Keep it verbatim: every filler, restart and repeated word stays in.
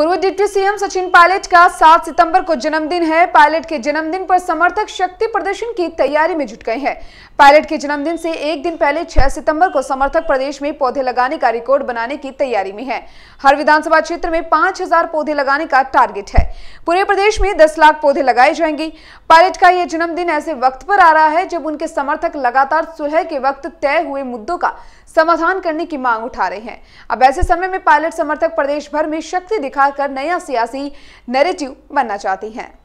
पूर्व deputy CM Sachin Pilot का सात सितंबर को जन्मदिन है। पायलट के जन्मदिन पर समर्थक शक्ति प्रदर्शन की तैयारी में जुट गए हैं। पायलट के जन्मदिन से एक दिन पहले छह सितंबर को समर्थक प्रदेश में पौधे लगाने का रिकॉर्ड बनाने की तैयारी में है। हर विधानसभा क्षेत्र में पांच हजार पौधे लगाने का टारगेट है। पूरे प्रदेश में दस लाख पौधे लगाए जाएंगे। पायलट का यह जन्मदिन ऐसे वक्त पर आ रहा है जब उनके समर्थक लगातार सुलह के वक्त तय हुए मुद्दों का समाधान करने की मांग उठा रहे हैं। अब ऐसे समय में पायलट समर्थक प्रदेश भर में शक्ति दिखाकर नया सियासी नैरेटिव बनना चाहती हैं।